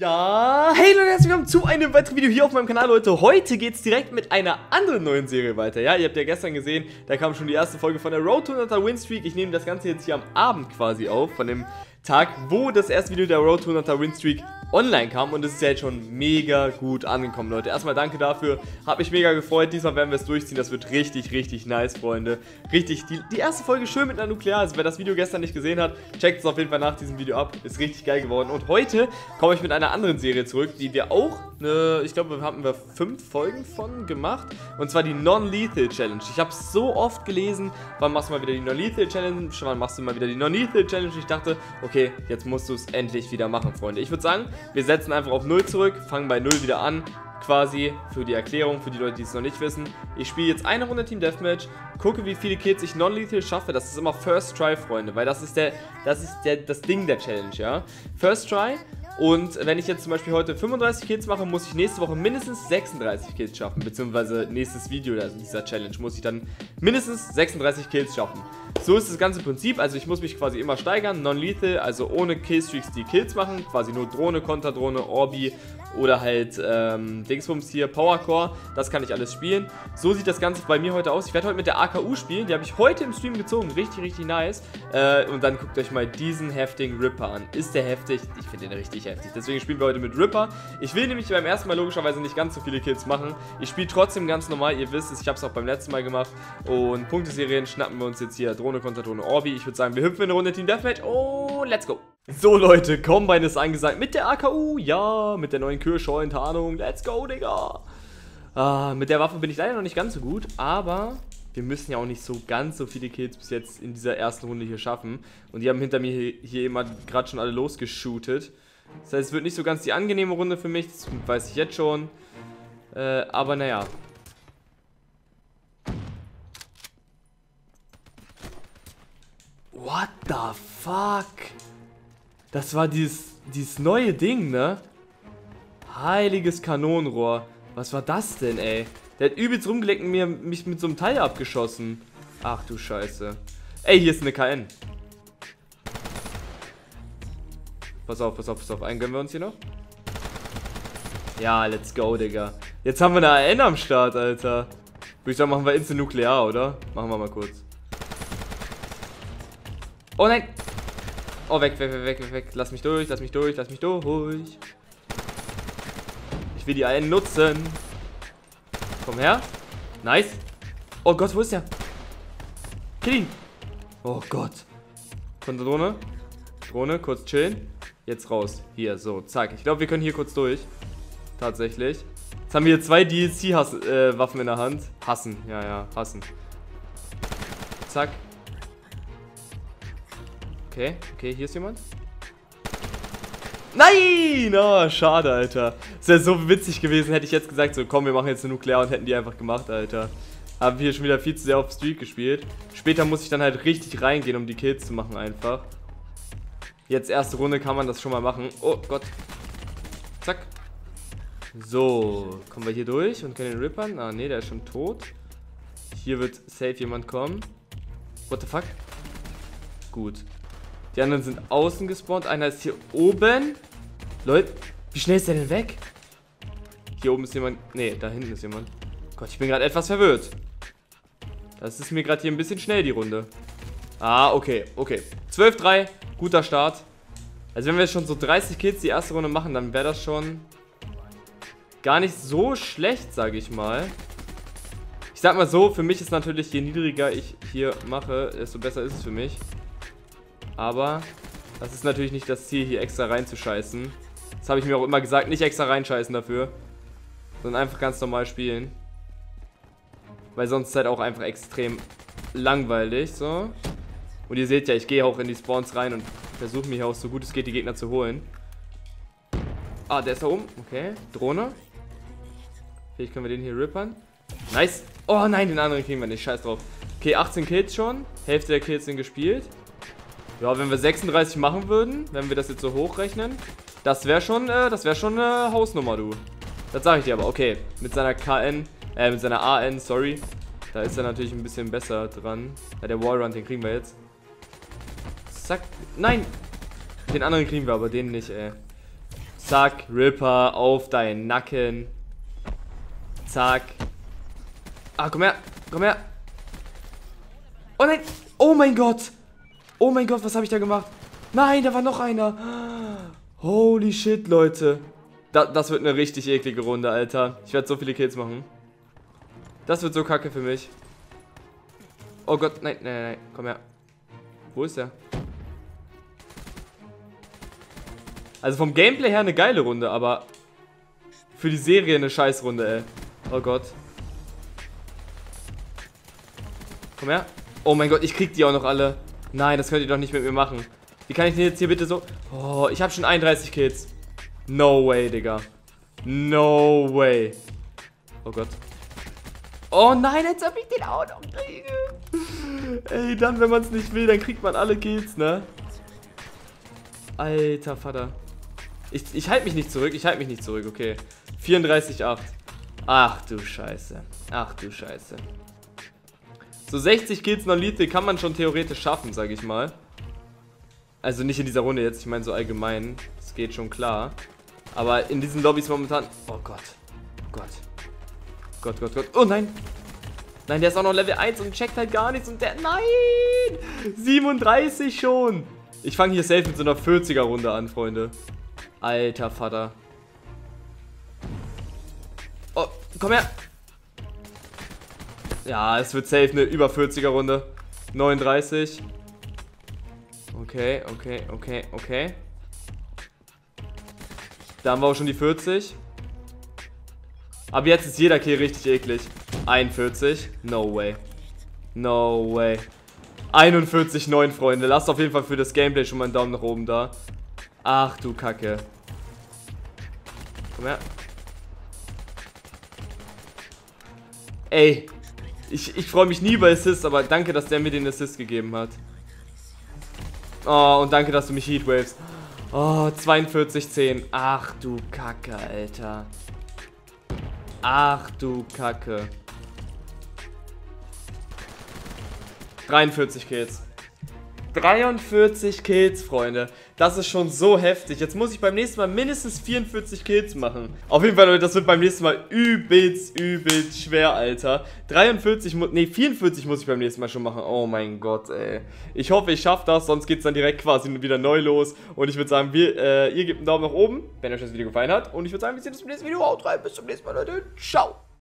Ja, hey Leute, herzlich willkommen zu einem weiteren Video hier auf meinem Kanal, Leute. Heute geht's direkt mit einer anderen neuen Serie weiter. Ja, ihr habt ja gestern gesehen, da kam schon die erste Folge von der Road to 100er Winstreak. Ich nehme das Ganze jetzt hier am Abend quasi auf, von dem Tag, wo das erste Video der Road to 100er Winstreak online kam. Und es ist ja jetzt schon mega gut angekommen, Leute. Erstmal danke dafür, hab mich mega gefreut. Diesmal werden wir es durchziehen, das wird richtig, richtig nice, Freunde. Richtig, die erste Folge schön mit einer Nuklear. Also wer das Video gestern nicht gesehen hat, checkt es auf jeden Fall nach diesem Video ab. Ist richtig geil geworden. Und heute komme ich mit einer anderen Serie zurück, die wir auch, ich glaube, wir haben 5 Folgen von gemacht. Und zwar die Non-Lethal Challenge. Ich habe es so oft gelesen, wann machst du mal wieder die Non-Lethal Challenge, wann machst du mal wieder die Non-Lethal Challenge. Ich dachte, okay, jetzt musst du es endlich wieder machen, Freunde. Ich würde sagen, wir setzen einfach auf 0 zurück, fangen bei 0 wieder an, quasi für die Erklärung, für die Leute, die es noch nicht wissen. Ich spiele jetzt eine Runde Team Deathmatch, gucke, wie viele Kills ich non-lethal schaffe. Das ist immer First Try, Freunde, weil das Ding der Challenge, ja. First Try. Und wenn ich jetzt zum Beispiel heute 35 Kills mache, muss ich nächste Woche mindestens 36 Kills schaffen. Beziehungsweise nächstes Video, also dieser Challenge, muss ich dann mindestens 36 Kills schaffen. So ist das ganze Prinzip, also ich muss mich quasi immer steigern. Non-lethal, also ohne Killstreaks die Kills machen, quasi nur Drohne, Konterdrohne, Orbi oder halt Dingsbums hier, Powercore. Das kann ich alles spielen. So sieht das Ganze bei mir heute aus. Ich werde heute mit der AKU spielen, die habe ich heute im Stream gezogen. Richtig, richtig nice. Und dann guckt euch mal diesen heftigen Ripper an. Ist der heftig? Ich finde den richtig heftig. Deswegen spielen wir heute mit Ripper. Ich will nämlich beim ersten Mal logischerweise nicht ganz so viele Kills machen. Ich spiele trotzdem ganz normal, ihr wisst es, ich habe es auch beim letzten Mal gemacht. Und Punkteserien schnappen wir uns jetzt hier. Drohne, Konterdrohne, Orbi. Ich würde sagen, wir hüpfen in eine Runde Team Deathmatch. Oh, let's go. So, Leute, Combine ist angesagt mit der AKU, ja, mit der neuen Kirschhorn-Tarnung, let's go, Digga. Mit der Waffe bin ich leider noch nicht ganz so gut, aber wir müssen ja auch nicht so ganz so viele Kills bis jetzt in dieser ersten Runde hier schaffen. Und die haben hinter mir hier jemand gerade schon alle losgeshootet. Das heißt, es wird nicht so ganz die angenehme Runde für mich, das weiß ich jetzt schon. Aber naja. What the fuck? Das war dieses neue Ding, ne? Heiliges Kanonenrohr. Was war das denn, ey? Der hat übelst rumgeleckt und mich mit so einem Teil abgeschossen. Ach du Scheiße. Ey, hier ist eine KN. Pass auf, pass auf, pass auf. Einen gönnen wir uns hier noch. Ja, let's go, Digga. Jetzt haben wir eine AN am Start, Alter. Würde ich sagen, machen wir instant nuklear, oder? Machen wir mal kurz. Oh nein! Oh, weg, weg, weg, weg, weg. Lass mich durch, lass mich durch, lass mich durch. Ich will die einen nutzen. Komm her. Nice. Oh Gott, wo ist der? Kill ihn. Oh Gott. Konterdrohne. Drohne, kurz chillen. Jetzt raus. Hier, so, zack. Ich glaube, wir können hier kurz durch. Tatsächlich. Jetzt haben wir hier 2 DLC-Waffen in der Hand. Hassen, ja, ja, hassen. Zack. Okay, okay, hier ist jemand. Nein! Oh, schade, Alter. Das wäre so witzig gewesen, hätte ich jetzt gesagt, so komm, wir machen jetzt eine Nuklear und hätten die einfach gemacht, Alter. Haben wir hier schon wieder viel zu sehr auf Street gespielt. Später muss ich dann halt richtig reingehen, um die Kills zu machen einfach. Jetzt erste Runde kann man das schon mal machen. Oh Gott. Zack. So, kommen wir hier durch und können den rippern. Ah, nee, der ist schon tot. Hier wird safe jemand kommen. What the fuck? Gut. Die anderen sind außen gespawnt. Einer ist hier oben. Leute, wie schnell ist der denn weg? Hier oben ist jemand. Ne, da hinten ist jemand. Gott, ich bin gerade etwas verwirrt. Das ist mir gerade hier ein bisschen schnell, die Runde. Ah, okay, okay. 12-3, guter Start. Also wenn wir jetzt schon so 30 Kills die erste Runde machen, dann wäre das schon gar nicht so schlecht, sage ich mal. Ich sag mal so, für mich ist natürlich, je niedriger ich hier mache, desto besser ist es für mich. Aber das ist natürlich nicht das Ziel, hier extra reinzuscheißen. Das habe ich mir auch immer gesagt, nicht extra reinscheißen dafür. Sondern einfach ganz normal spielen. Weil sonst ist es halt auch einfach extrem langweilig, so. Und ihr seht ja, ich gehe auch in die Spawns rein und versuche mich auch so gut es geht, die Gegner zu holen. Ah, der ist da oben. Okay, Drohne. Vielleicht können wir den hier rippern. Nice. Oh nein, den anderen kriegen wir nicht, scheiß drauf. Okay, 18 Kills schon. Hälfte der Kills sind gespielt. Ja, wenn wir 36 machen würden, wenn wir das jetzt so hochrechnen, das wäre schon eine Hausnummer, du. Das sage ich dir aber. Okay, mit seiner AN, sorry. Da ist er natürlich ein bisschen besser dran. Ja, der Wallrun, den kriegen wir jetzt. Zack. Nein! Den anderen kriegen wir aber, den nicht, ey. Zack, Ripper, auf deinen Nacken. Zack. Ah, komm her, komm her. Oh nein, oh mein Gott. Oh mein Gott, was habe ich da gemacht? Nein, da war noch einer. Holy shit, Leute. Das wird eine richtig eklige Runde, Alter. Ich werde so viele Kills machen. Das wird so kacke für mich. Oh Gott, nein, nein, nein, komm her. Wo ist der? Also vom Gameplay her eine geile Runde, aber für die Serie eine Scheißrunde, ey. Oh Gott. Komm her. Oh mein Gott, ich krieg die auch noch alle. Nein, das könnt ihr doch nicht mit mir machen. Wie kann ich denn jetzt hier bitte so... Oh, ich habe schon 31 Kills. No way, Digga. No way. Oh Gott. Oh nein, jetzt hab ich den auch noch kriege. Ey, dann, wenn man es nicht will, dann kriegt man alle Kills, ne? Alter Vater. Ich halte mich nicht zurück, ich halte mich nicht zurück, okay. 34,8. Ach du Scheiße. Ach du Scheiße. So 60 Kills Non-Lethal kann man schon theoretisch schaffen, sage ich mal. Also nicht in dieser Runde jetzt, ich meine so allgemein. Das geht schon klar. Aber in diesen Lobbys momentan... Oh Gott. Gott. Gott, Gott, Gott. Oh nein. Nein, der ist auch noch Level 1 und checkt halt gar nichts und der... Nein! 37 schon. Ich fange hier safe mit so einer 40er Runde an, Freunde. Alter Vater. Oh, komm her. Ja, es wird safe eine über 40er Runde. 39. Okay, okay, okay, okay. Da haben wir auch schon die 40. Aber jetzt ist jeder Kill richtig eklig. 41. No way. No way. 41,9, Freunde. Lasst auf jeden Fall für das Gameplay schon mal einen Daumen nach oben da. Ach du Kacke. Komm her. Ey. Ich freue mich nie über Assists, aber danke, dass der mir den Assist gegeben hat. Oh, und danke, dass du mich heatwaves. Oh, 42,10. Ach du Kacke, Alter. Ach du Kacke. 43 Kills. 43 Kills, Freunde. Das ist schon so heftig. Jetzt muss ich beim nächsten Mal mindestens 44 Kills machen. Auf jeden Fall, Leute, das wird beim nächsten Mal übelst schwer, Alter. 44 muss ich beim nächsten Mal schon machen. Oh mein Gott, ey. Ich hoffe, ich schaffe das, sonst geht es dann direkt quasi wieder neu los. Und ich würde sagen, ihr gebt einen Daumen nach oben, wenn euch das Video gefallen hat. Und ich würde sagen, wir sehen uns im nächsten Video. Haut rein, bis zum nächsten Mal, Leute. Ciao.